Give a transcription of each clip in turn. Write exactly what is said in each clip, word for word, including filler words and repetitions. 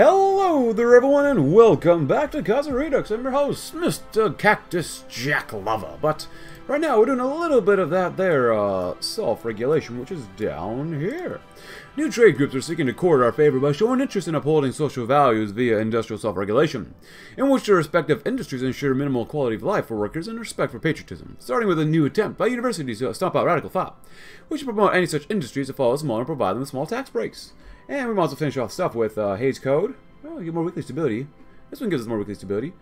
Hello there everyone and welcome back to Casa Redux. I'm your host, Mister Cactus Jack Lover. But right now we're doing a little bit of that there uh, self-regulation, which is down here. New trade groups are seeking to court our favor by showing interest in upholding social values via industrial self-regulation, in which their respective industries ensure minimal quality of life for workers and respect for patriotism, starting with a new attempt by universities to stomp out Radical Thought, which would promote any such industries to follow this model and provide them with small tax breaks. And we might as well finish off stuff with uh, Hays Code. Oh, get more weekly stability. This one gives us more weekly stability.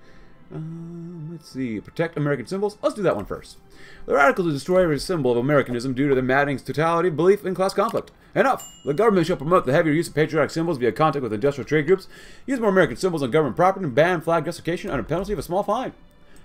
Um, let's see. Protect American symbols. Let's do that one first. The radicals destroy every symbol of Americanism due to the maddening totality of belief in class conflict. Enough! The government shall promote the heavier use of patriotic symbols via contact with industrial trade groups, use more American symbols on government property, and ban flag justification under penalty of a small fine.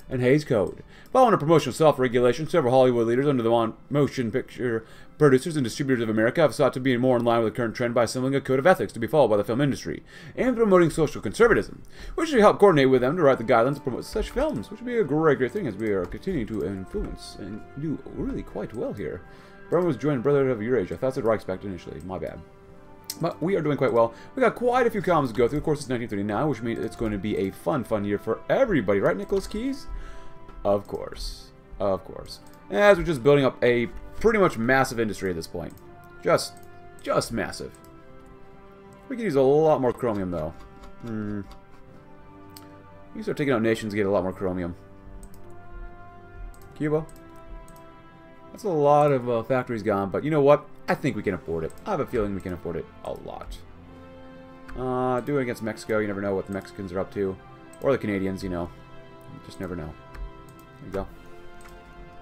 And Hays Code. Following a promotion of self-regulation, several Hollywood leaders under the motion picture producers and distributors of America have sought to be more in line with the current trend by assembling a code of ethics to be followed by the film industry, and promoting social conservatism, which should help coordinate with them to write the guidelines to promote such films, which would be a great, great thing as we are continuing to influence and do really quite well here. Rome was joined Brotherhood of Eurasia. I thought it was Reichspect initially. My bad. But we are doing quite well. We got quite a few columns to go through. Of course, it's nineteen thirty-nine, which means it's going to be a fun, fun year for everybody. Right, Nicholas Keys? Of course. Of course. As we're just building up a pretty much massive industry at this point. Just, just massive. We could use a lot more chromium, though. Hmm. We can start taking out nations and get a lot more chromium. Cuba. That's a lot of uh, factories gone, but you know what? I think we can afford it. I have a feeling we can afford it a lot. Uh, do it against Mexico. You never know what the Mexicans are up to. Or the Canadians, you know. You just never know. There you go.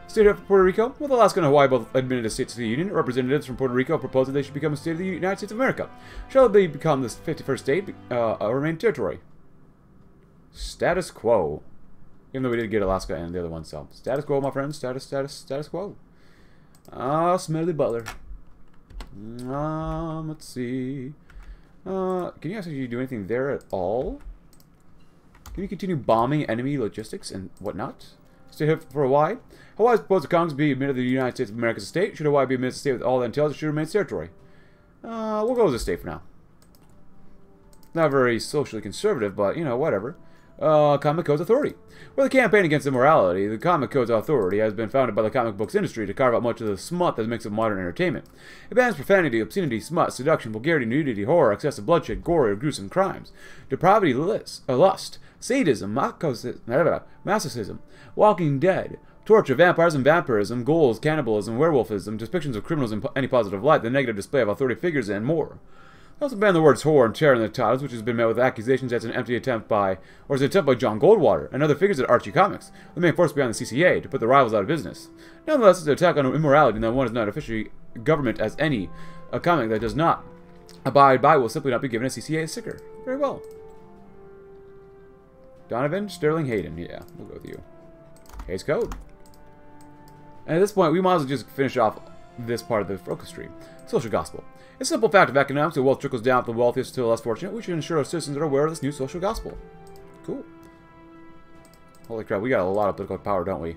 State of Puerto Rico. With Alaska and Hawaii both admitted as states to the Union, representatives from Puerto Rico proposed that they should become a state of the United States of America. Shall they become the fifty-first state uh, or remain territory? Status quo. Even though we did get Alaska and the other one, so. Status quo, my friends. Status, status, status quo. Ah, uh, Smelly Butler. Um, let's see. Uh, can you actually do anything there at all? Can you continue bombing enemy logistics and whatnot? Stay here for Hawaii. Hawaii's proposed that Congress be admitted to the United States of America as a state. Should Hawaii be admitted as a state with all that entails, it should remain its territory. Uh, we'll go with a state for now. Not very socially conservative, but, you know, whatever. Uh, Comics Code Authority. With a campaign against immorality, the Comics Code Authority has been founded by the comic books industry to carve out much of the smut that makes up modern entertainment. It bans profanity, obscenity, smut, seduction, vulgarity, nudity, horror, excessive bloodshed, gore, or gruesome crimes, depravity, lust, uh, lust sadism, masochism, walking dead, torture, vampires and vampirism, ghouls, cannibalism, werewolfism, depictions of criminals in any positive light, the negative display of authority figures, and more. They also banned the words whore and terror in their titles, which has been met with accusations that's an empty attempt by, or is an attempt by John Goldwater and other figures at Archie Comics, the main force behind the C C A, to put the rivals out of business. Nonetheless, it's an attack on immorality, and that one is not officially government as any a comic that does not abide by will simply not be given a C C A sticker. Very well. Donovan Sterling Hayden, yeah, we'll go with you. Hays Code. And at this point, we might as well just finish off this part of the focus tree. Social Gospel. A simple fact of economics, the wealth trickles down from the wealthiest to the less fortunate. We should ensure our citizens are aware of this new social gospel. Cool. Holy crap, we got a lot of political power, don't we?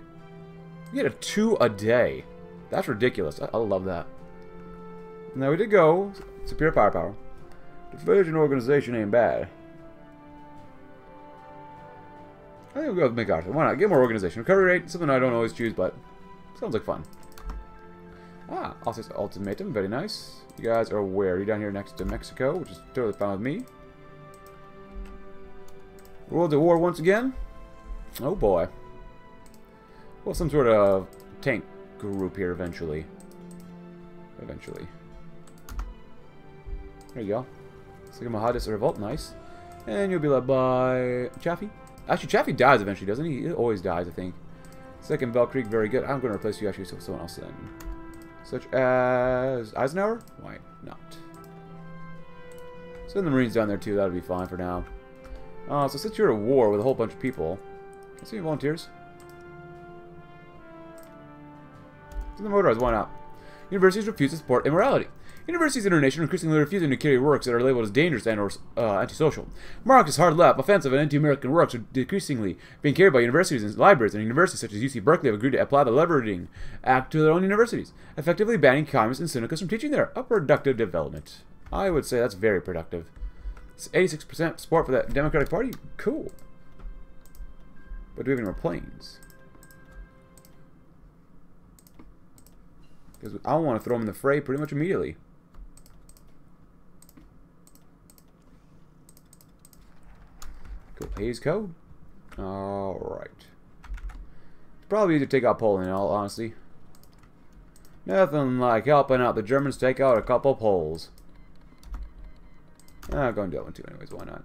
We get a two a day. That's ridiculous. I, I love that. Now we did go superior firepower. The Division organization ain't bad. I think we'll go with MacArthur. Why not? Get more organization. Recovery rate, something I don't always choose, but sounds like fun. Ah, also Ultimatum, very nice. You guys are where? You're down here next to Mexico, which is totally fine with me. World at war once again? Oh boy. Well, some sort of tank group here eventually. Eventually. There you go. Second Mahadis Revolt, nice. And you'll be led by Chaffee. Actually, Chaffee dies eventually, doesn't he? He always dies, I think. Second Valkyrie, very good. I'm going to replace you actually with someone else then. Such as Eisenhower? Why not? Send the Marines down there too, that'll be fine for now. Uh, so since you're at war with a whole bunch of people, can I see any volunteers? Send the motorized, why not? Universities refuse to support immorality. Universities in our nation are increasingly refusing to carry works that are labeled as dangerous and or uh, antisocial. Marxist, hard-left, offensive, and anti-American works are decreasingly being carried by universities and libraries, and universities such as U C Berkeley have agreed to apply the Labor Act to their own universities, effectively banning communists and syndicalists from teaching there. A productive development. I would say that's very productive. It's eighty-six percent support for that Democratic Party. Cool. But do we have any more planes? Because I want to throw them in the fray pretty much immediately. Cool. Hays Code. Alright. It's probably easy to take out Poland in all honesty. Nothing like helping out the Germans take out a couple Poles. I'm going to do that one too anyways, why not?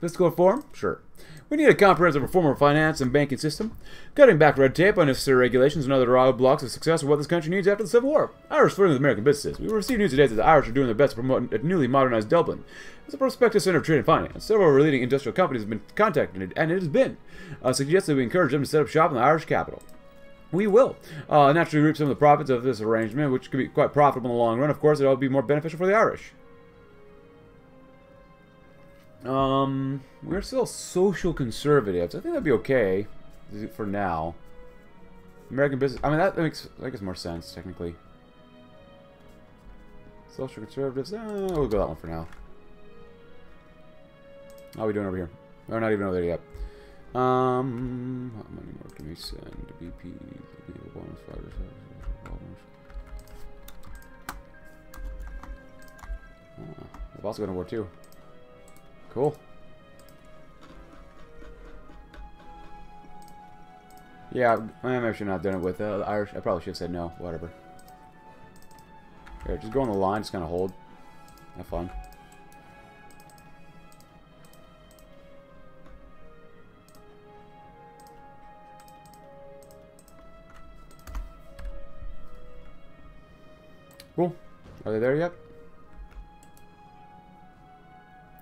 Fiscal reform? Sure. We need a comprehensive reform of finance and banking system. Cutting back red tape, unnecessary regulations, and other roadblocks of success are what this country needs after the Civil War. Irish friends of American businesses. We received news today that the Irish are doing their best to promote a newly modernized Dublin. As a prospective center of trade and finance, several leading industrial companies have been contacted, and it has been uh, suggested we encourage them to set up shop in the Irish capital. We will uh, naturally reap some of the profits of this arrangement, which could be quite profitable in the long run. Of course, it will be more beneficial for the Irish. Um, we're still social conservatives. I think that'd be okay for now. American business. I mean, that makes I guess more sense technically. Social conservatives. Uh, we'll go that one for now. How are we doing over here? We're not even over there yet. Um, how many more can we send? B P, bonus fighters, bonus. They've also gone to war too. Cool. Yeah, I maybe should not have done it with uh, the Irish. I probably should have said no. Whatever. Here, just go on the line. Just kind of hold. Have fun. Cool. Are they there yet?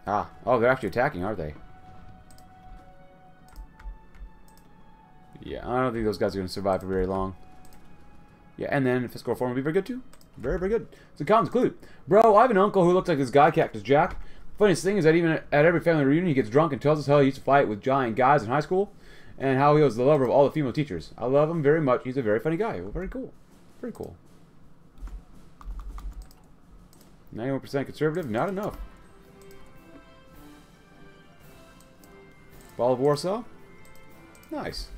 Ah. Oh, they're actually attacking, aren't they? Yeah, I don't think those guys are going to survive for very long. Yeah, and then fiscal reform will be very good, too. Very, very good. So comments include, bro, I have an uncle who looks like this guy, Cactus Jack. Funniest thing is that even at every family reunion, he gets drunk and tells us how he used to fight with giant guys in high school and how he was the lover of all the female teachers. I love him very much. He's a very funny guy. Well, very cool. Very cool. ninety-one percent conservative, not enough. Fall of Warsaw? Nice.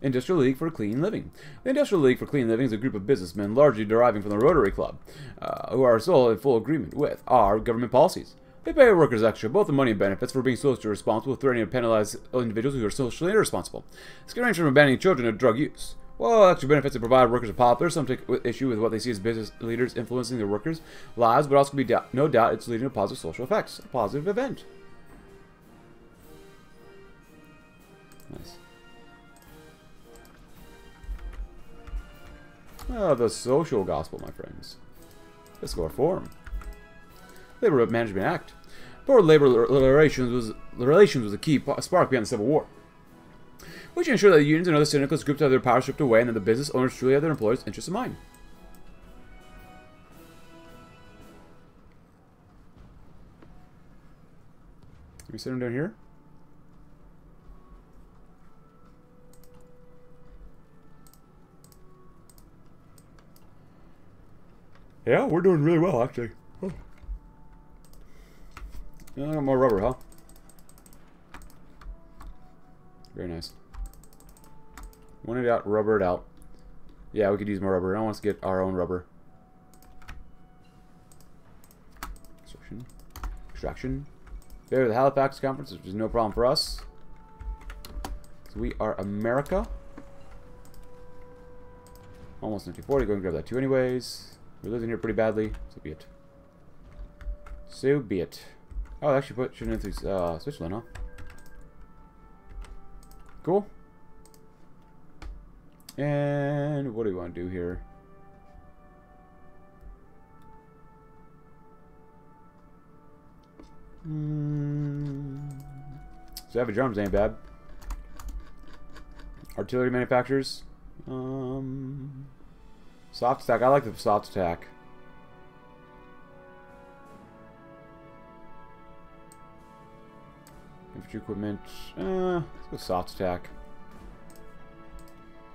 Industrial League for Clean Living. The Industrial League for Clean Living is a group of businessmen largely deriving from the Rotary Club, uh, who are still in full agreement with our government policies. They pay workers extra, both the money and benefits, for being socially responsible, threatening to penalize individuals who are socially irresponsible. This can range from abandoning children to drug use. While extra benefits are provided, workers are popular. Some take issue with what they see as business leaders influencing their workers' lives, but also can be doubt, no doubt it's leading to positive social effects. A positive event. Nice. Oh, the Social Gospel, my friends. Fiscal reform. Labor Management Act. Poor labor relations was, relations was a key spark behind the Civil War. We should ensure that the unions and other syndicalist groups have their power stripped away and that the business owners truly have their employers' interests in mind. Can we send them down here? Yeah, we're doing really well, actually. Oh. I got more rubber, huh? Very nice. When it out, rubber it out. Yeah, we could use more rubber. I want us to get our own rubber. Extraction. Extraction. There, the Halifax Conference, which is no problem for us. So we are America. Almost nineteen forty. Go and grab that too, anyways. We're losing here pretty badly. So be it. So be it. Oh, actually put shooting in through uh, Switzerland, huh? Cool. And what do we want to do here? Mm. Savage Arms ain't bad. Artillery manufacturers. Um... Soft attack. I like the soft attack. Infantry equipment. Uh, let's go soft attack.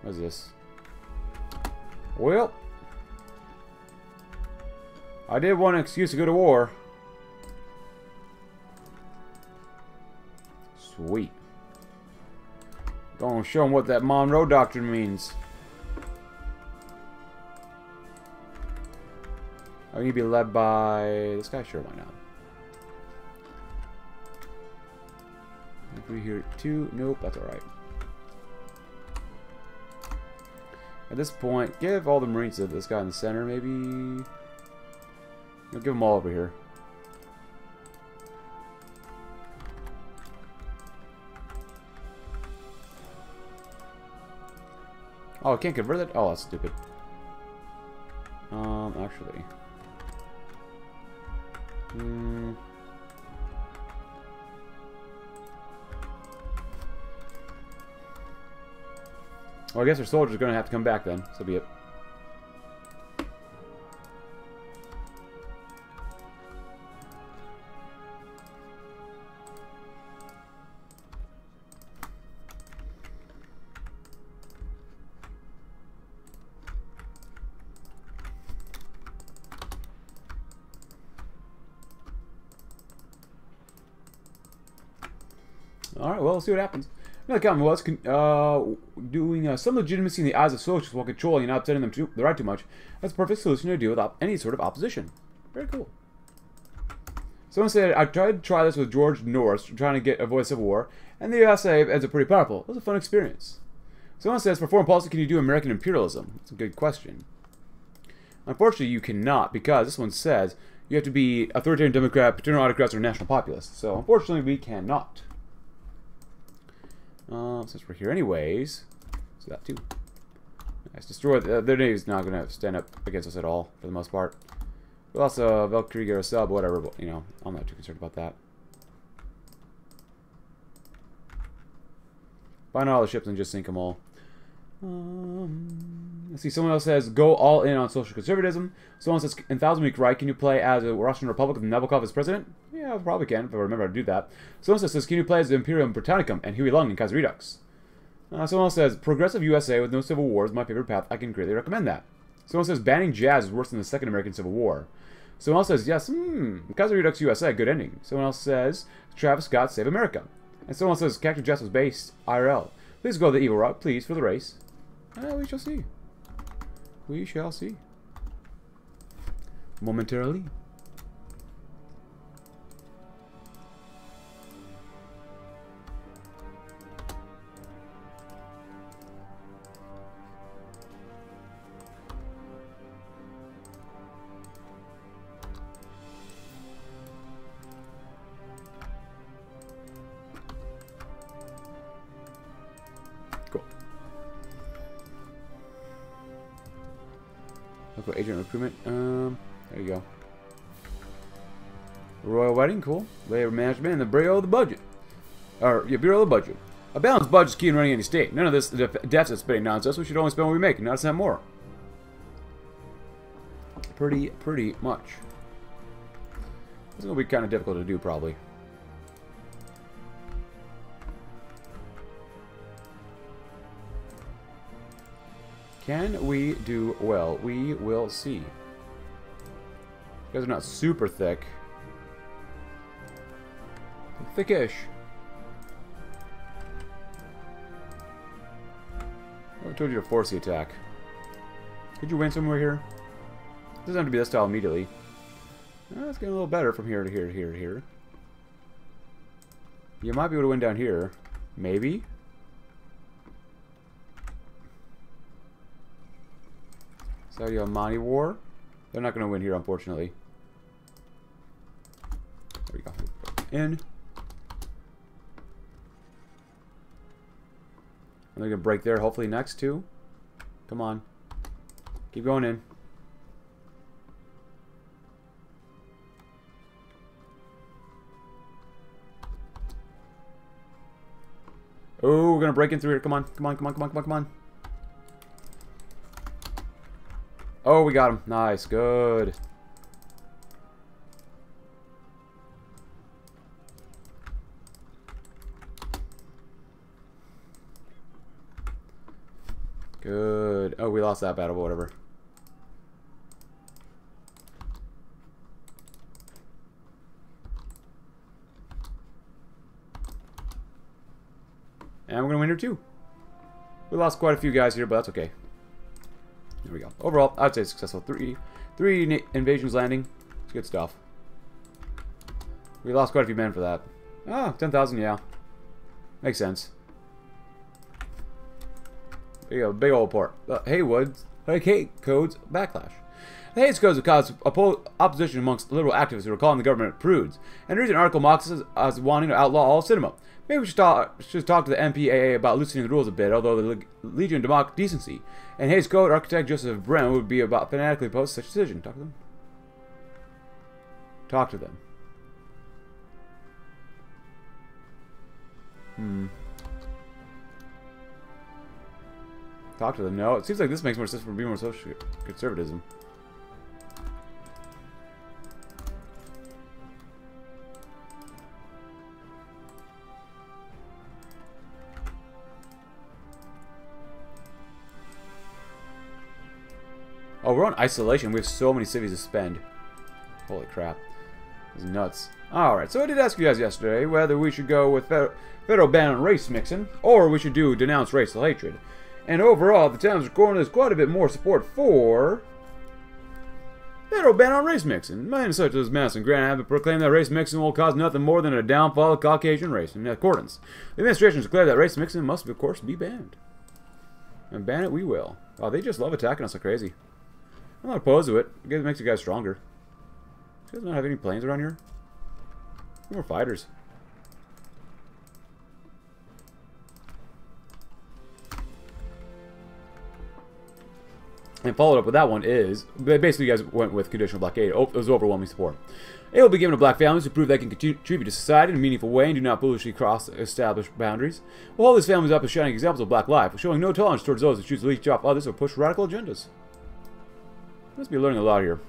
What is this? Well, I did want an excuse to go to war. Sweet. Gonna show them what that Monroe Doctrine means. I'm gonna be led by this guy. Sure, why not? We hear two. Nope, that's all right. At this point, give all the Marines to this guy in the center, maybe. We'll give them all over here. Oh, I can't convert it? Oh, that's stupid. Um, actually. Hmm. Well, I guess our soldiers are going to have to come back then, so be it. Alright, well, let's see what happens. Another comment was uh, doing uh, some legitimacy in the eyes of socialists while controlling and not upsetting them too, the right too much. That's a perfect solution to deal without any sort of opposition. Very cool. Someone said, I tried to try this with George Norris, trying to get avoid civil war, and the U S A ends up pretty powerful. It was a fun experience. Someone says, for foreign policy, can you do American imperialism? That's a good question. Unfortunately, you cannot, because this one says you have to be authoritarian Democrat, paternal autocrats, or national populist. So, unfortunately, we cannot. Uh, since we're here anyways, so that too. Nice. Destroy the, uh, their navy's not going to stand up against us at all, for the most part. We'll also Valkyrie or sub, whatever, but, you know, I'm not too concerned about that. Find all the ships and just sink them all. Um, let's see, someone else says, go all in on social conservatism. Someone says, in Thousand Week Reich, can you play as a Russian Republic with Nabokov as president? Yeah, I probably can, if I remember how to do that. Someone else says, can you play as the Imperium Britannicum and Huey Long in Kaiser Redux? Uh, someone else says, Progressive U S A with no civil war is my favorite path. I can greatly recommend that. Someone says, banning jazz is worse than the Second American Civil War. Someone else says, yes, hmm, Kaiser Redux U S A, good ending. Someone else says, Travis Scott, Save America. And someone else says, Cactus Jazz was based, I R L. Please go the evil route, please, for the race. Uh, we shall see. We shall see. Momentarily. Agent recruitment. Um, there you go. Royal wedding, cool. Labor management and the bureau of the budget, or yeah, bureau of the budget. A balanced budget is key in running any state. None of this deficit spending nonsense. We should only spend what we make, not a cent more. Pretty, pretty much. This is gonna be kind of difficult to do, probably. Can we do well? We will see. You guys are not super thick. Thickish. I told you to force the attack. Could you win somewhere here? It doesn't have to be this style immediately. Well, it's getting a little better from here to here to here to here. You might be able to win down here. Maybe. Saudi Omani War. They're not going to win here, unfortunately. There we go. In. And they're going to break there, hopefully, next, too. Come on. Keep going in. Oh, we're going to break in through here. Come on, come on, come on, come on, come on, come on. Oh, we got him. Nice. Good. Good. Oh, we lost that battle, but whatever. And we're going to win here too. We lost quite a few guys here, but that's okay. There we go. Overall, I'd say successful. Three, three invasions landing. It's good stuff. We lost quite a few men for that. Oh, ten thousand, yeah. Makes sense. There you go, big old port. Uh, Haywood's, like Hays Code's backlash. The Hays Codes have caused opposition amongst liberal activists who are calling the government prudes. And a recent article mocks us as wanting to outlaw all of cinema. Maybe we should talk, should talk to the M P A A about loosening the rules a bit, although the leg Legion of Democratic Decency and Hays Code architect Joseph Bren would be about fanatically opposed to such a decision. Talk to them. Talk to them. Hmm. Talk to them. No, it seems like this makes more sense for being more social conservatism. Oh, we're on isolation. We have so many civvies to spend. Holy crap. This is nuts. Alright, so I did ask you guys yesterday whether we should go with federal, federal ban on race mixing, or we should do denounce racial hatred. And overall, the Times Corner is quite a bit more support for federal ban on race mixing. Men such as Madison Grant have proclaimed that race mixing will cause nothing more than a downfall of Caucasian race in accordance. The administration has declared that race mixing must, of course, be banned. And ban it we will. Oh, they just love attacking us like crazy. I'm not opposed to it. It makes you guys stronger. You guys not have any planes around here? More fighters. And followed up with that one is, basically you guys went with conditional blockade. Oh, it was overwhelming support. It will be given to black families to prove they can contribute to society in a meaningful way and do not foolishly cross established boundaries. We'll hold these families up as shining examples of black life, showing no tolerance towards those who choose to leech off others or push radical agendas. Must be learning a lot here.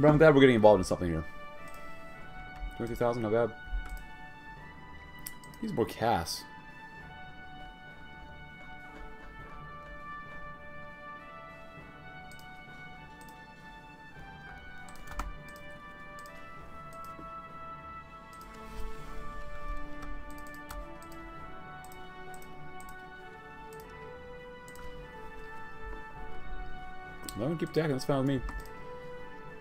But I'm glad we're getting involved in something here. twenty-three thousand, not bad. He's more Cass. I'm gonna keep attacking, that's fine with me.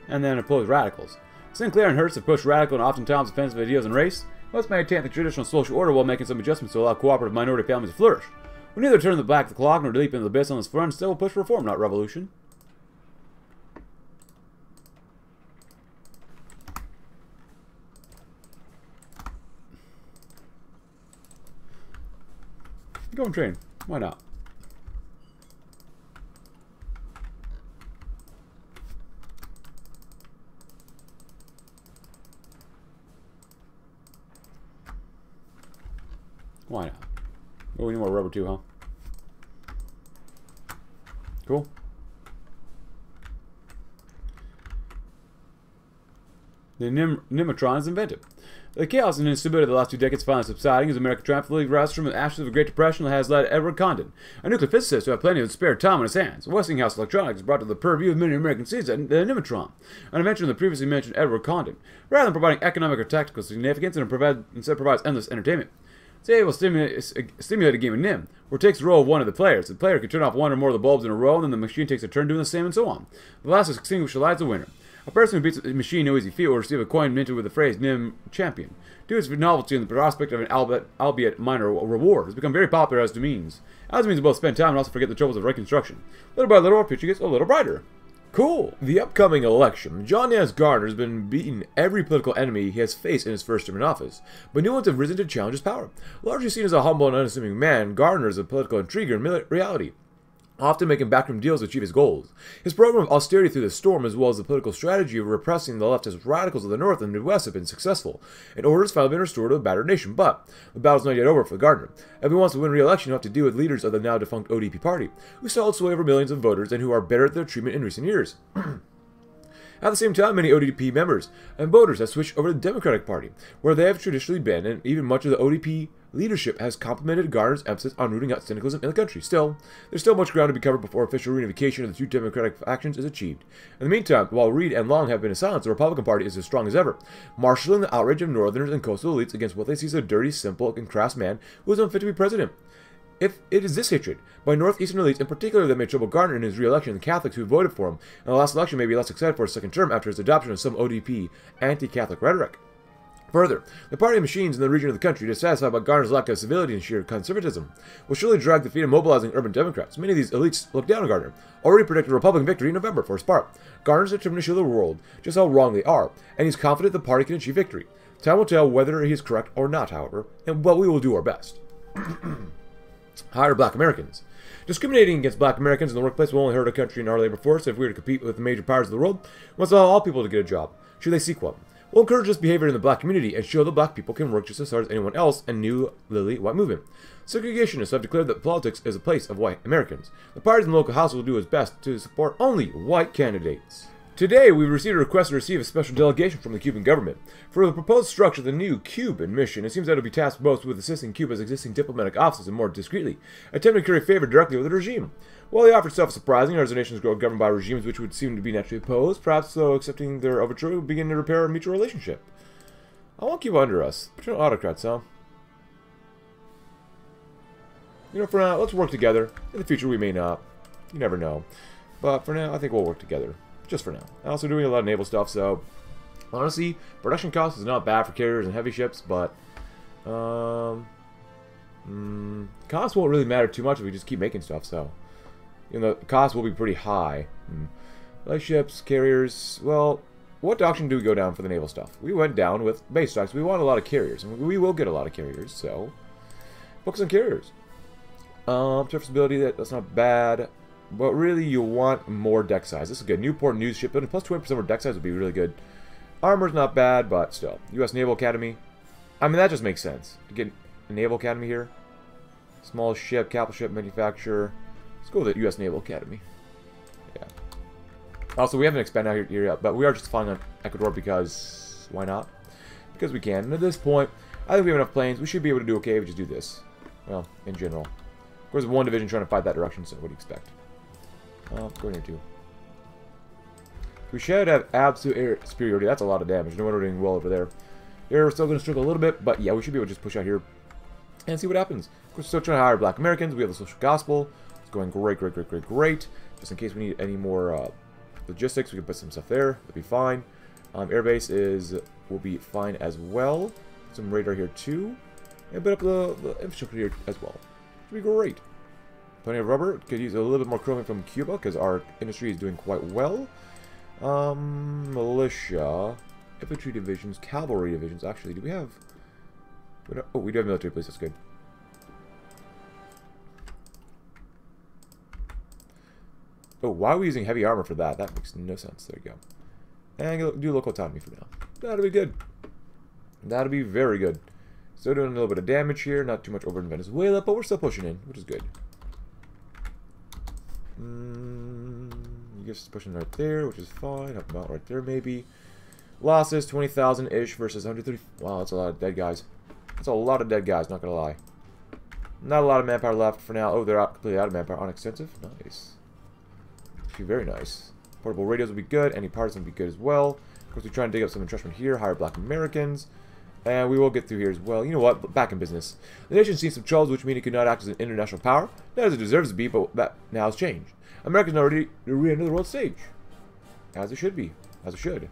And then oppose radicals. Sinclair and Hertz have pushed radical and oftentimes offensive ideas on race. Let's maintain the traditional social order while making some adjustments to allow cooperative minority families to flourish. We neither turn the back of the clock nor leap into the abyss on this front, still we'll push for reform, not revolution. Go and train. Why not? Why not? Oh, we need more rubber too, huh? Cool. The Nim Nimitron is invented. The chaos and instability of the last two decades finally subsiding as America triumphantly rises from the ashes of the Great Depression that has led Edward Condon, a nuclear physicist who had plenty of spare time on his hands. Westinghouse Electronics brought to the purview of many American cities the Nimitron, an invention of the previously mentioned Edward Condon, rather than providing economic or tactical significance, and provide, instead provides endless entertainment. Say it will stimulate, stimulate a game of Nim, where it takes the role of one of the players. The player can turn off one or more of the bulbs in a row, and then the machine takes a turn doing the same, and so on. The last to extinguish the light is the winner. A person who beats the machine no easy feat will receive a coin minted with the phrase Nim Champion. Due to its novelty and the prospect of an albeit, albeit minor reward, has become very popular as to means. As means to both spend time and also forget the troubles of reconstruction. Little by little, our future gets a little brighter. Cool. The upcoming election, John S. Gardner has been beating every political enemy he has faced in his first term in office, but new ones have risen to challenge his power. Largely seen as a humble and unassuming man, Gardner is a political intriguer in reality, often making backroom deals to achieve his goals. His program of austerity through the storm, as well as the political strategy of repressing the leftist radicals of the North and Midwest, have been successful, and order has finally been restored to a battered nation. But the battle's not yet over for Gardner. If he wants to win re-election, he'll have to deal with leaders of the now defunct O D P party, who stole sway over millions of voters and who are bitter at their treatment in recent years. At the same time, many O D P members and voters have switched over to the Democratic Party, where they have traditionally been, and even much of the O D P leadership has complimented Gardner's emphasis on rooting out cynicalism in the country. Still, there's still much ground to be covered before official reunification of the two Democratic factions is achieved. In the meantime, while Reed and Long have been in silence, the Republican Party is as strong as ever, marshaling the outrage of Northerners and coastal elites against what they see as a dirty, simple, and crass man who is unfit to be president. If it is this hatred by Northeastern elites in particular that made trouble Gardner in his re-election, and the Catholics who voted for him in the last election may be less excited for his second term after his adoption of some O D P anti-Catholic rhetoric. Further, the party machines in the region of the country, dissatisfied by Gardner's lack of civility and sheer conservatism, will surely drag the feet of mobilizing urban Democrats. Many of these elites look down on Gardner, already predicted a Republican victory in November for his part. Gardner's determined to show the world just how wrong they are, and he's confident the party can achieve victory. Time will tell whether he is correct or not, however, and but we will do our best. Hire black Americans. Discriminating against black Americans in the workplace will only hurt our country and our labor force. If we were to compete with the major powers of the world, we must allow all people to get a job, should they seek one. We'll encourage this behavior in the black community and show that black people can work just as hard as anyone else and new lily white movement. Segregationists have declared that politics is a place of white Americans. The parties in the local house will do its best to support only white candidates. Today, we received a request to receive a special delegation from the Cuban government. For the proposed structure of the new Cuban mission, it seems that it will be tasked both with assisting Cuba's existing diplomatic offices and, more discreetly, attempting to carry favor directly with the regime. While the offer itself is surprising, as our nations grow governed by regimes which would seem to be naturally opposed, perhaps, though, accepting their overture would begin to repair a mutual relationship. I won't keep under us, but you're not autocrats, huh? You know, for now, let's work together. In the future, we may not. You never know. But for now, I think we'll work together. Just for now. I'm also doing a lot of naval stuff, so honestly, production cost is not bad for carriers and heavy ships, but um, mm, cost won't really matter too much if we just keep making stuff. So, you know, cost will be pretty high. Mm. Light ships, carriers. Well, what auction do we go down for the naval stuff? We went down with base stocks. We want a lot of carriers, and we will get a lot of carriers. So, focus on carriers. Um, serviceability. That that's not bad. But really, you want more deck size. This is good. Newport News shipbuilding. Plus twenty percent more deck size would be really good. Armor's not bad, but still. U S Naval Academy. I mean, that just makes sense. To get a Naval Academy here. Small ship, capital ship, manufacturer. Let's go with the U S Naval Academy. Yeah. Also, we haven't expanded out here yet, but we are just flying on Ecuador because... why not? Because we can. And at this point, I think we have enough planes. We should be able to do okay if we just do this. Well, in general. Of course, one division trying to fight that direction, so what do you expect? Uh, go in here too. We should have absolute air superiority. That's a lot of damage. No wonder we're doing well over there. Air is still going to struggle a little bit, but yeah, we should be able to just push out here and see what happens. Of course, we're still trying to hire black Americans. We have the Social Gospel. It's going great, great, great, great, great. Just in case we need any more uh, logistics, we can put some stuff there. That'll be fine. Um, airbase is will be fine as well. Some radar here too, and put up the, the infrastructure here as well. Should be great. Plenty of rubber. Could use a little bit more chromium from Cuba because our industry is doing quite well. Um, militia, infantry divisions, cavalry divisions. Actually, do we have? Oh, we do have military police. That's good. Oh, why are we using heavy armor for that? That makes no sense. There you go. And do local autonomy for now. That'll be good. That'll be very good. Still doing a little bit of damage here. Not too much over in Venezuela, but we're still pushing in, which is good. Mm, you guys pushing right there, which is fine. Help them out right there, maybe. Losses twenty thousand ish versus one hundred thirty. Wow, that's a lot of dead guys. That's a lot of dead guys. Not gonna lie. Not a lot of manpower left for now. Oh, they're out completely out of manpower. Unextensive. Nice. Actually, very nice. Portable radios will be good. Any parts will be good as well. Of course, we try and dig up some entrenchment here. Hire black Americans. And we will get through here as well. You know what? Back in business. The nation sees some troubles, which means it could not act as an international power. Not as it deserves to be, but that now has changed. America is now ready to re-enter the world stage. As it should be. As it should.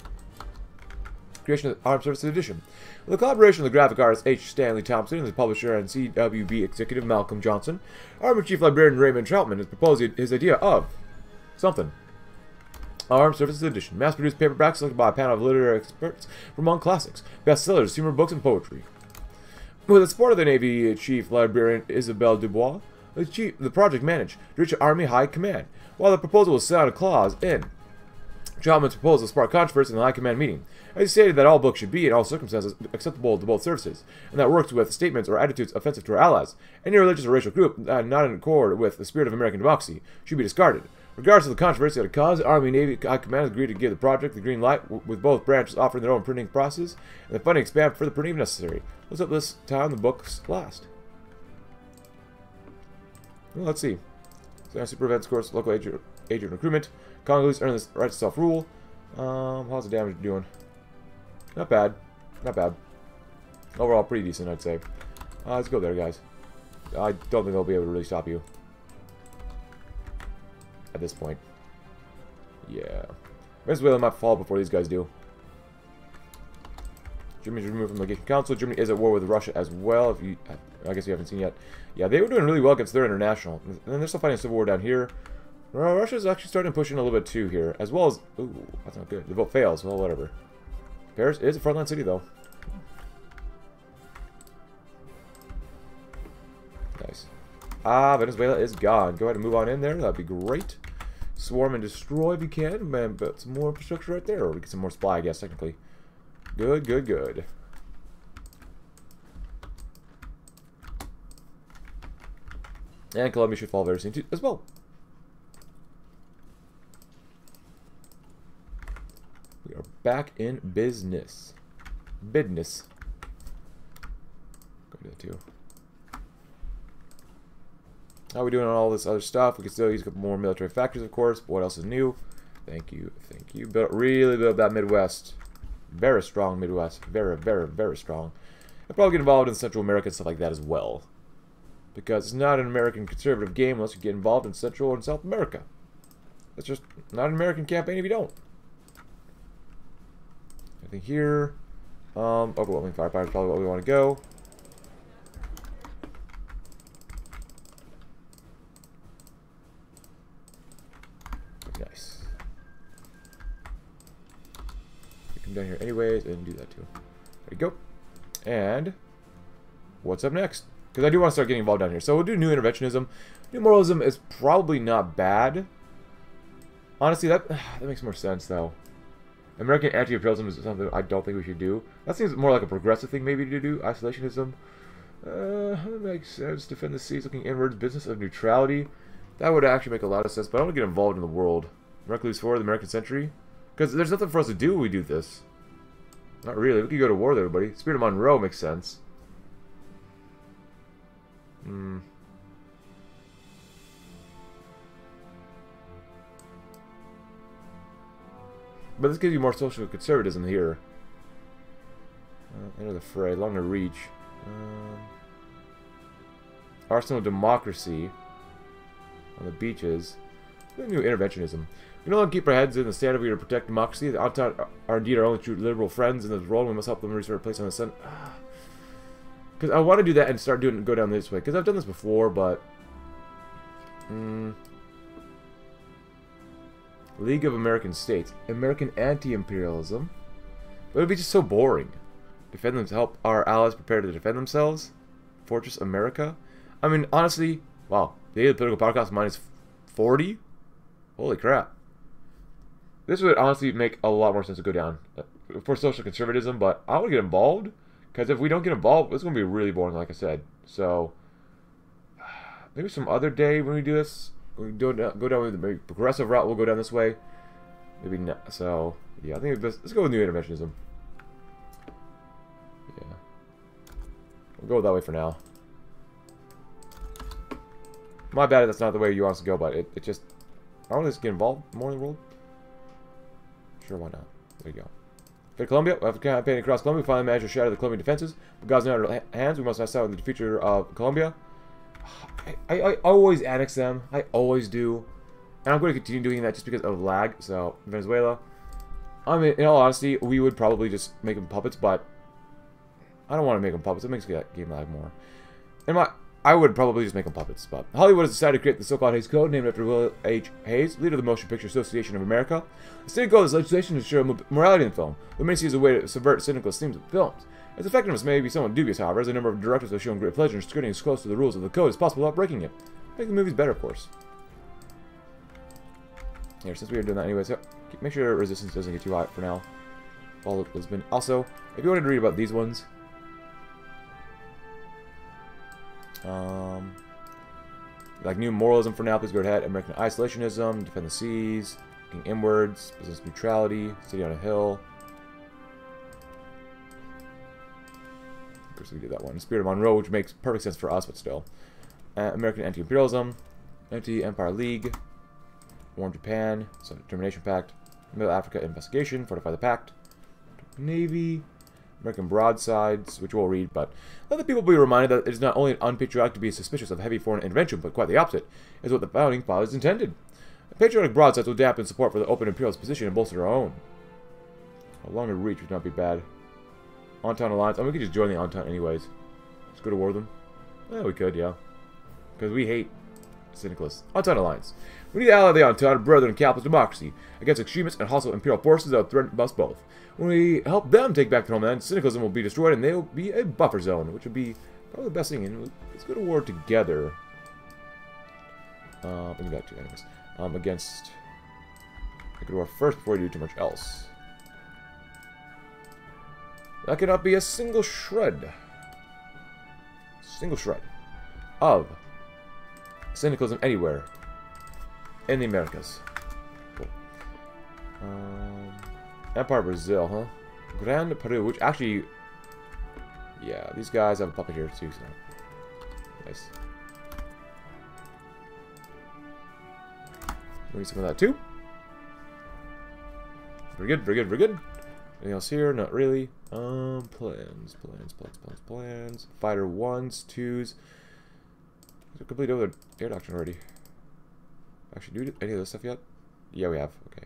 Creation of the Armed Services Edition. With the collaboration of the graphic artist H. Stanley Thompson and the publisher and C W B executive Malcolm Johnson, Army Chief Librarian Raymond Troutman has proposed his idea of something. Armed Services Edition. Mass-produced paperback selected by a panel of literary experts from among classics, bestsellers, humor books, and poetry. With the support of the Navy Chief Librarian Isabelle Dubois, the, chief, the project managed to reach Army High Command. While the proposal was set out a clause in, Troutman's proposal sparked controversy in the High Command meeting, as he stated that all books should be, in all circumstances, acceptable to both services, and that works with statements or attitudes offensive to our allies. Any religious or racial group not in accord with the spirit of American democracy should be discarded. Regardless of the controversy that it caused, the Army and Navy commanders agreed to give the project the green light, with both branches offering their own printing process, and the funding expanded further printing if necessary. Let's hope this time the books last. Well, let's see. So, Nancy prevents, of course, local agent, agent recruitment. Congolese earn the right to self-rule. Um, how's the damage doing? Not bad. Not bad. Overall, pretty decent, I'd say. Uh, let's go there, guys. I don't think they'll be able to really stop you at this point. Yeah. Venezuela might fall before these guys do. Germany's removed from the Legion Council. Germany is at war with Russia as well. If you, I guess you haven't seen yet. Yeah, they were doing really well against Third International. And then they're still fighting a civil war down here. Well, Russia's actually starting to push in a little bit too here. As well as... Ooh, that's not good. The vote fails. Well, whatever. Paris is a frontline city, though. Nice. Ah, Venezuela is gone. Go ahead and move on in there. That'd be great. Swarm and destroy if you can. Man, but some more infrastructure right there. Or we get some more supply, I guess, technically. Good, good, good. And Colombia should fall very soon too, as well. We are back in business. Business. Go do that too. How are we doing on all this other stuff? We can still use a couple more military factories, of course. But what else is new? Thank you, thank you. Build, really build that Midwest. Very strong Midwest. Very, very, very strong. I'll probably get involved in Central America and stuff like that as well. Because it's not an American conservative game unless you get involved in Central and South America. It's just not an American campaign if you don't. Anything here? Um, overwhelming firepower is probably where we want to go. Down here anyways and do that too. There you go. And what's up next? Because I do want to start getting involved down here. So we'll do new interventionism. New moralism is probably not bad. Honestly, that that makes more sense though. American anti-imperialism is something I don't think we should do. That seems more like a progressive thing maybe to do. Isolationism. Uh, that makes sense. Defend the seas looking inwards. Business of neutrality. That would actually make a lot of sense, but I want to get involved in the world. Recluse for the American century. Because there's nothing for us to do when we do this. Not really. We could go to war with everybody. Spirit of Monroe makes sense. Hmm. But this gives you more social conservatism here. Uh, enter the fray. Longer reach. Um, Arsenal of Democracy. On the beaches. The new interventionism. We no longer keep our heads in the sand if we are to protect democracy. The Entente are indeed our only true liberal friends in this role, and we must help them reach their place on the sun. Because I want to do that and start doing go down this way. Because I've done this before, but mm, League of American States, American anti-imperialism. But it would be just so boring. Defend them to help our allies prepare to defend themselves. Fortress America. I mean, honestly, wow. The daily political power cost minus forty. Holy crap. This would honestly make a lot more sense to go down for social conservatism, but I want to get involved, because if we don't get involved, it's going to be really boring, like I said. So, maybe some other day when we do this, we don't go down with the progressive route, we'll go down this way. Maybe not. So, yeah, I think let's, let's go with new interventionism. Yeah. We'll go that way for now. My bad if that's not the way you want us to go, but it, it just... I want to just get involved more in the world. Sure, why not? There you go. For Colombia, after campaigning across Colombia, we finally managed to shatter the Colombian defenses. With God's in our hands, we must not settle with the future of Colombia. I, I, I always annex them. I always do. And I'm going to continue doing that just because of lag. So, Venezuela. I mean, in all honesty, we would probably just make them puppets, but I don't want to make them puppets. It makes that game lag more. And my... I would probably just make them puppets, but Hollywood has decided to create the so-called Hays Code, named after Will H. Hays, leader of the Motion Picture Association of America. The stated goal of this legislation is to ensure morality in film, but may see as a way to subvert cynical themes of films. Its effectiveness may be somewhat dubious, however, as a number of directors have shown great pleasure in skirting as close to the rules of the code as possible without breaking it. Make the movies better, of course. Here, since we are doing that anyways, so make sure resistance doesn't get too high for now. Follow Lisbon. Also, if you wanted to read about these ones, Um, Like new moralism for now, please go ahead. American isolationism, defend the seas, looking inwards, business neutrality, city on a hill. Of course, we did that one. Spirit of Monroe, which makes perfect sense for us, but still. Uh, American anti-imperialism, anti-empire league, war in Japan, self-determination pact, Middle Africa investigation, fortify the pact, navy. American broadsides, which we'll read, but let the people be reminded that it is not only unpatriotic to be suspicious of heavy foreign intervention, but quite the opposite, is what the Founding Fathers intended. Patriotic broadsides will adapt in support for the open imperialist position and bolster our own. A longer reach would not be bad. Entente Alliance. I mean, we could just join the Entente anyways. Let's go to war with them. Yeah, we could, yeah. Because we hate syndicalists. Entente Alliance. We need to ally the Entente, brethren, capitalist democracy, against extremists and hostile imperial forces that threaten us both. When we help them take back their homeland, cynicalism will be destroyed and they will be a buffer zone, which would be probably the best thing. And let's go to war together. Um, let me back to anyways. Um, against... I go to war first before you do too much else. That cannot be a single shred. Single shred. Of... cynicalism anywhere. In the Americas. Cool. Um... Empire Brazil, huh? Grand Peru, which actually... yeah, these guys have a puppet here too, so... nice. We need some of that too. Very good, very good, very good. Anything else here? Not really. Um, plans, plans, plans, plans, plans. Fighter ones, twos. We've completed over the air doctrine already. Actually, do we do any of this stuff yet? Yeah, we have. Okay.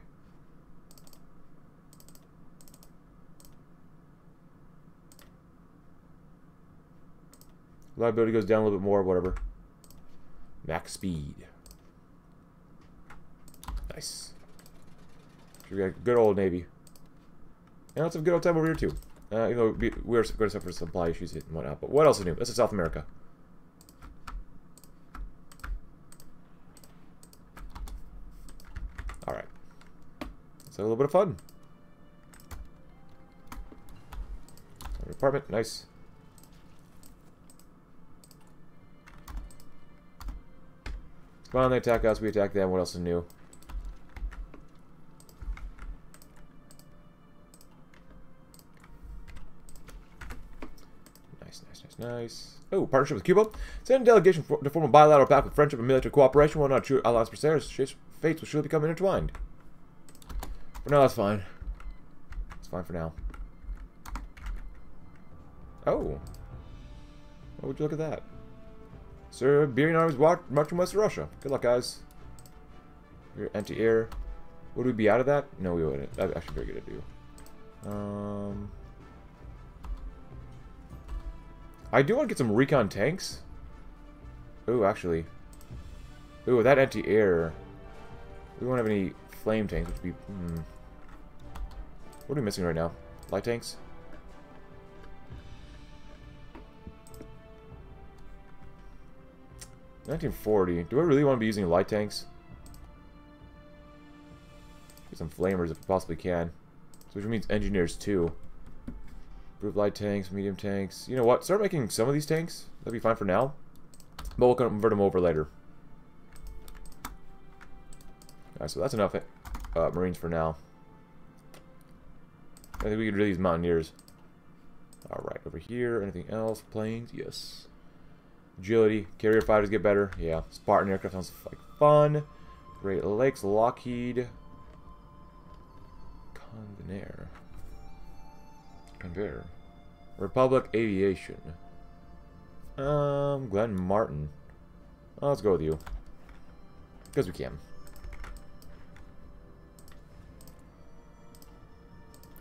Liability goes down a little bit more, whatever. Max speed. Nice. We got good old Navy. And let's have a good old time over here, too. Uh, even though we, we're going to suffer supply issues and whatnot. But what else is new? This is South America. Alright. Let's have a little bit of fun. Our department. Nice. Come on, they attack us, we attack them, what else is new? Nice, nice, nice, nice. Oh, partnership with Cuba. Send a delegation for, to form a bilateral pact with friendship and military cooperation. While not true alliance per se, fates will surely become intertwined. For now, that's fine. That's fine for now. Oh. Why would you look at that? Siberian armies marching west of Russia. Good luck, guys. We're anti-air. Would we be out of that? No, we wouldn't. That'd be actually very good to do. Um, I do want to get some recon tanks. Ooh, actually. Ooh, that anti-air. We won't have any flame tanks, which would be... Hmm. What are we missing right now? Light tanks? nineteen forty. Do I really want to be using light tanks? Get some flamers if we possibly can. Which means engineers too. Improve light tanks, medium tanks. You know what? Start making some of these tanks. That'd be fine for now. But we'll convert them over later. Alright, so that's enough uh, Marines for now. I think we could really use Mountaineers. Alright, over here. Anything else? Planes? Yes. Agility, carrier fighters get better. Yeah, Spartan aircraft sounds like fun. Great Lakes, Lockheed, Convener, Convener, Republic Aviation. Um, Glenn Martin. Oh, let's go with you because we can.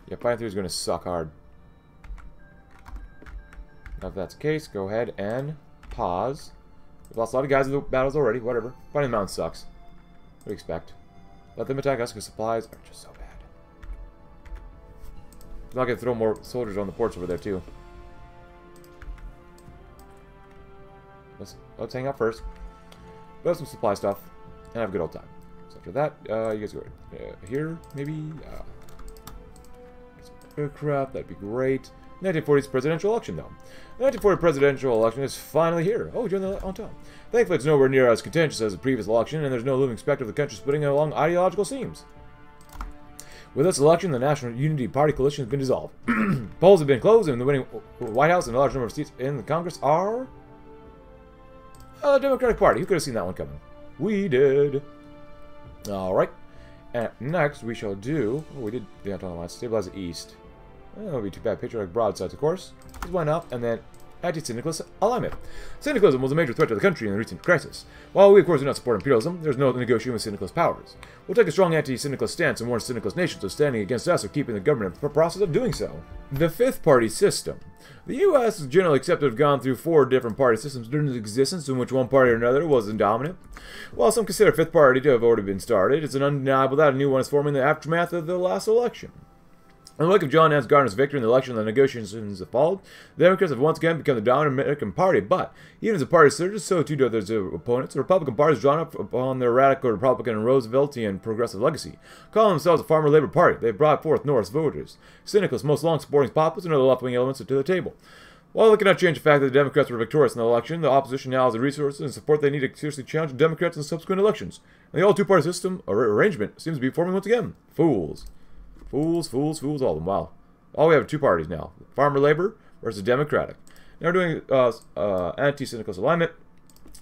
Yeah, fighting through is going to suck hard. Now, if that's the case, go ahead and. Pause. We've lost a lot of guys in the battles already. Whatever. Fighting the mountain sucks. What do you expect? Let them attack us because supplies are just so bad. I'm not going to throw more soldiers on the ports over there, too. Let's, let's hang out first. Build some supply stuff. And have a good old time. So after that, uh, you guys go uh, here, maybe? Uh, aircraft. That'd be great. nineteen forties presidential election, though. The nineteen forty presidential election is finally here. Oh, during the on time. Thankfully, it's nowhere near as contentious as the previous election, and there's no looming specter of the country splitting along ideological seams. With this election, the National Unity Party coalition has been dissolved. Polls have been closed, and the winning White House and a large number of seats in the Congress are... Uh, the Democratic Party. Who could have seen that one coming? We did. Alright. And next, we shall do... Oh, we did the Anton Alliance. Stabilize the East. That would be too bad. Patriotic broadsides, of course. Just one up, and then anti-syndicalist alignment. Syndicalism was a major threat to the country in the recent crisis. While we, of course, do not support imperialism, there's no negotiating with syndicalist powers. We'll take a strong anti-syndicalist stance and warn syndicalist nations of standing against us or keeping the government in the process of doing so. The fifth party system. The U S is generally accepted to have gone through four different party systems during its existence in which one party or another was dominant. While some consider fifth party to have already been started, it's an undeniable that a new one is forming in the aftermath of the last election. In the wake of John S. Gardner's victory in the election and the negotiations that followed, the Democrats have once again become the dominant American party, but even as the party surges, so too do their opponents. The Republican Party has drawn up upon their radical Republican and Rooseveltian progressive legacy. Calling themselves a farmer labor party, they brought forth Norris voters, syndicalists, most long supporting populists, and other left-wing elements to the table. While they cannot change the fact that the Democrats were victorious in the election, the opposition now has the resources and support they need to seriously challenge the Democrats in subsequent elections. And the all two-party system or arrangement seems to be forming once again. Fools. Fools, fools, fools, all of them. Wow. All we have are two parties now. Farmer Labor versus Democratic. Now we're doing uh, uh, anti-syndicalist alignment.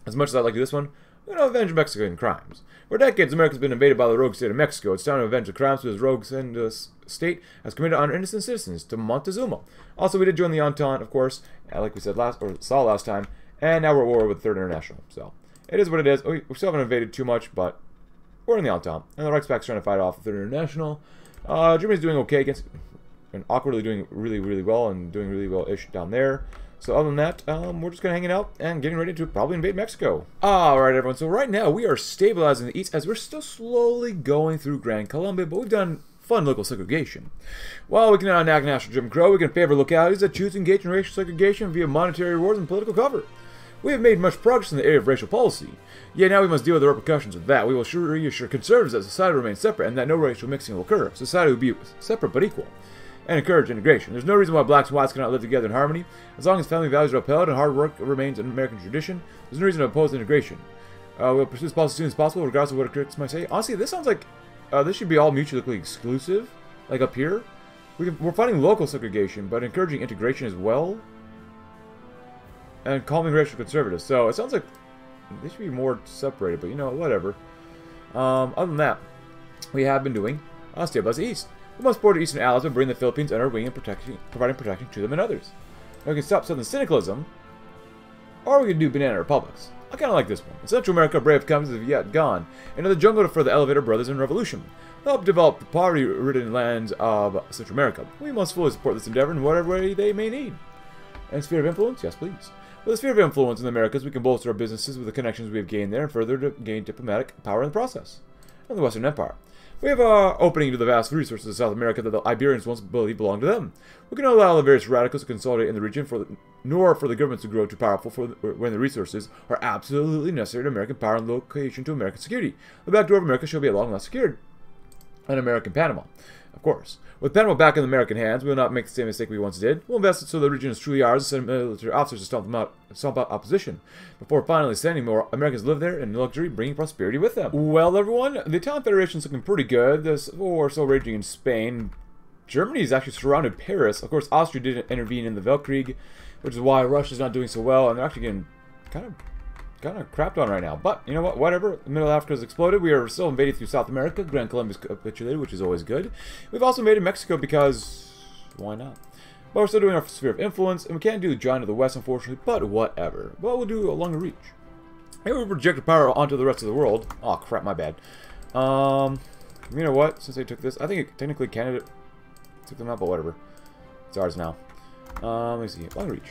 As much as I like to do this one, we're going to avenge Mexican crimes. For decades, America's been invaded by the rogue state of Mexico. It's time to avenge the crimes this rogue state has committed on innocent citizens to Montezuma. Also, we did join the Entente, of course, like we said last, or saw last time, and now we're at war with the Third International. So, it is what it is. We still haven't invaded too much, but we're in the Entente. And the Reichsback's trying to fight off the Third International. Uh, Germany's doing okay against, and awkwardly doing really, really well, and doing really well-ish down there. So other than that, um, we're just gonna hanging out and getting ready to probably invade Mexico. Alright everyone, so right now we are stabilizing the East as we're still slowly going through Gran Colombia, but we've done fun local segregation. While we cannot enact national Jim Crow, we can favor localities that choose to engage in racial segregation via monetary rewards and political cover. We have made much progress in the area of racial policy. Yet now we must deal with the repercussions of that. We will sure reassure conservatives that society remains separate and that no racial mixing will occur. Society will be separate but equal. And encourage integration. There's no reason why blacks and whites cannot live together in harmony. As long as family values are upheld and hard work remains an American tradition, there's no reason to oppose integration. Uh, we'll pursue this policy as soon as possible, regardless of what critics might say. Honestly, this sounds like uh, this should be all mutually exclusive. Like up here. We can, we're fighting local segregation, but encouraging integration as well. And calming racial conservatives. So it sounds like they should be more separated, but you know, whatever. Um, other than that, we have been doing uh, stabilize the East. We must border Eastern allies and bring the Philippines under our wing and protecting, providing protection to them and others. Now we can stop Southern syndicalism, or we can do banana republics. I kind of like this one. In Central America, brave companies have yet gone into the jungle to further elevate our brothers in revolution. Help develop the poverty-ridden lands of Central America. We must fully support this endeavor in whatever way they may need. And sphere of influence? Yes, please. With a sphere of influence in the Americas, we can bolster our businesses with the connections we have gained there and further to gain diplomatic power in the process. And the Western Empire. We have our opening to the vast resources of South America that the Iberians once believed belonged to them. We cannot allow the various radicals to consolidate in the region, for the, nor for the governments to grow too powerful for the, when the resources are absolutely necessary to American power and location to American security. The back door of America shall be at long last secured. And American Panama. Of course. With Panama back in American hands, we will not make the same mistake we once did. We'll invest it so the region is truly ours and send military officers to stomp them out, stomp out opposition. Before finally sending more Americans live there in luxury, bringing prosperity with them. Well, everyone, the Italian Federation is looking pretty good. There's war still raging in Spain. Germany's actually surrounded Paris. Of course, Austria didn't intervene in the Valkyrie, which is why Russia's not doing so well, and they're actually getting kind of... kind of crapped on right now, but you know what, whatever. Middle Africa has exploded. We are still invaded through South America. Gran Colombia's capitulated, which is always good. We've also invaded Mexico because why not? But we're still doing our sphere of influence, and we can't do the giant of the West, unfortunately, but whatever. Well, we'll do a longer reach. Maybe we'll project the power onto the rest of the world. Oh crap, my bad. Um, you know what, since they took this, I think it, technically Canada took them out, but whatever. It's ours now. Um, let me see, long reach.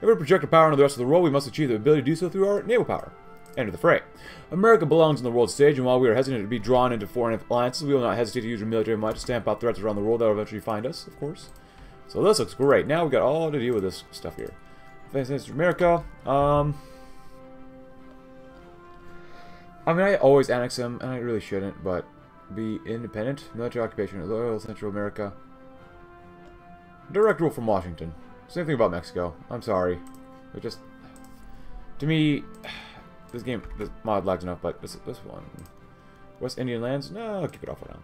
If we project our power into the rest of the world, we must achieve the ability to do so through our naval power. Enter the fray. America belongs on the world stage, and while we are hesitant to be drawn into foreign alliances, we will not hesitate to use our military might to stamp out threats around the world that will eventually find us, of course. So this looks great. Now we've got all to deal with this stuff here. Thanks to America. Um, I mean, I always annex them, and I really shouldn't, but be independent. Military occupation of loyal Central America. direct rule from Washington. Same thing about Mexico. I'm sorry. They're just... To me, this game, this mod lags enough, but this this one... West Indian lands? No, keep it off for now.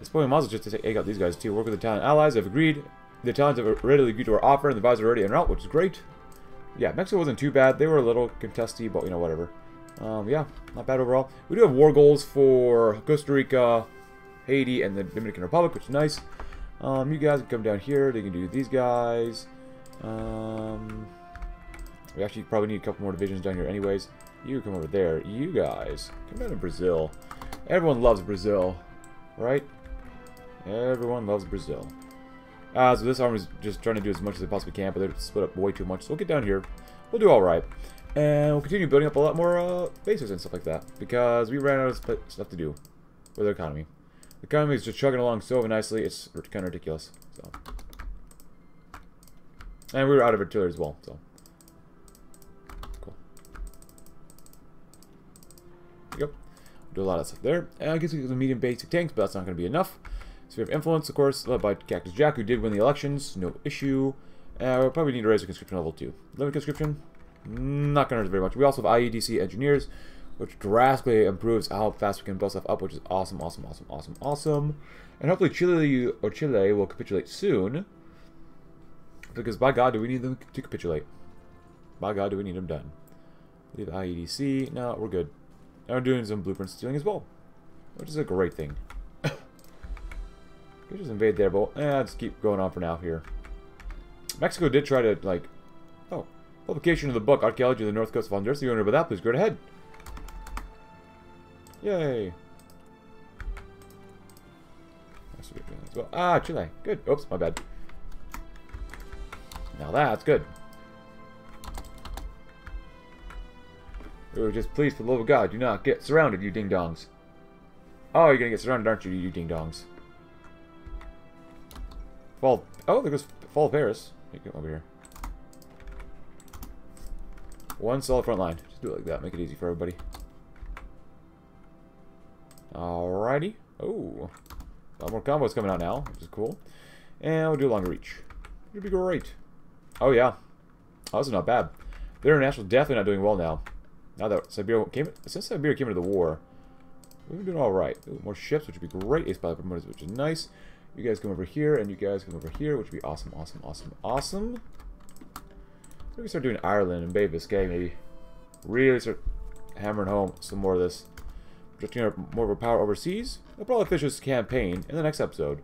It's probably might as well just to take out these guys too. Work with the Italian allies. They've agreed. The Italians have readily agreed to our offer, and the guys are already en route, which is great. Yeah, Mexico wasn't too bad. They were a little contesty, but you know, whatever. Um, yeah, not bad overall. We do have war goals for Costa Rica, Haiti, and the Dominican Republic, which is nice. Um, you guys can come down here. They can do these guys. Um, we actually probably need a couple more divisions down here anyways. You come over there. You guys, come down to Brazil. Everyone loves Brazil, right? Everyone loves Brazil. Uh, so this army is just trying to do as much as they possibly can, but they're split up way too much. So we'll get down here. We'll do all right. And we'll continue building up a lot more uh, bases and stuff like that, because we ran out of stuff to do with our economy. The economy is just chugging along so nicely, it's kind of ridiculous. So, and we were out of artillery as well, so. Cool. Yep. Do a lot of stuff there. And I guess we get some medium basic tanks, but that's not going to be enough. So we have influence, of course, led by Cactus Jack, who did win the elections, no issue. Uh, we'll probably need to raise the conscription level too. Limited conscription, not going to hurt very much. We also have I E D C engineers, which drastically improves how fast we can build stuff up, which is awesome, awesome, awesome, awesome, awesome. And hopefully Chile or Chile will capitulate soon, because by God, do we need them to capitulate? By God, do we need them done? Leave I E D C. No, we're good. And we're doing some blueprint stealing as well, which is a great thing. We just invade there, but eh, let's keep going on for now here. Mexico did try to, like... Oh. Publication of the book, Archaeology of the North Coast of Honduras. If you're about that, please go right ahead. Yay. Well, ah, Chile. Good. Oops, my bad. Now that's good. We were just pleased, for the love of God, do not get surrounded, you ding-dongs. Oh, you're gonna get surrounded, aren't you, you ding-dongs? Fall, oh, there goes Fall of Paris. Make it over here. One solid front line. Just do it like that. Make it easy for everybody. Alrighty. Oh. A lot more combos coming out now, which is cool. And we'll do a longer reach. It'll be great. Oh, yeah. Oh, this is not bad. The international definitely not doing well now. Now that Siberia came... Since Siberia came into the war, we've been doing alright. More ships, which would be great. Ace pilot promoters, which is nice. You guys come over here, and you guys come over here, which would be awesome, awesome, awesome, awesome. Maybe start doing Ireland and Bavis, okay, maybe. Really start hammering home some more of this. Drifting up more of our power overseas. I'll probably finish this campaign in the next episode.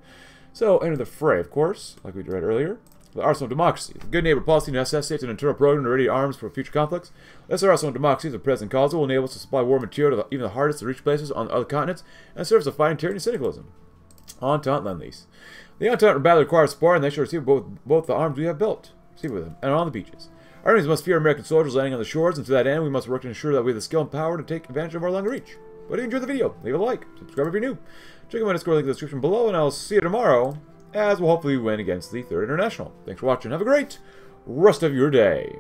So, enter the fray, of course, like we read earlier. The arsenal of democracy. The good neighbor policy necessitates an internal program to ready arms for future conflicts. This arsenal of democracy is a present cause that will enable us to supply war material to the, even the hardest to reach places on other continents, and serves to fighting tyranny and syndicalism. Entente Lend Lease. The Entente battle requires support, and they shall receive both both the arms we have built. Receive with them, and on the beaches. Our enemies must fear American soldiers landing on the shores, and to that end, we must work to ensure that we have the skill and power to take advantage of our longer reach. But if you enjoyed the video, leave a like, subscribe if you're new. Check out my Discord link in the description below, and I'll see you tomorrow, as we'll hopefully win against the Third International. Thanks for watching, have a great rest of your day.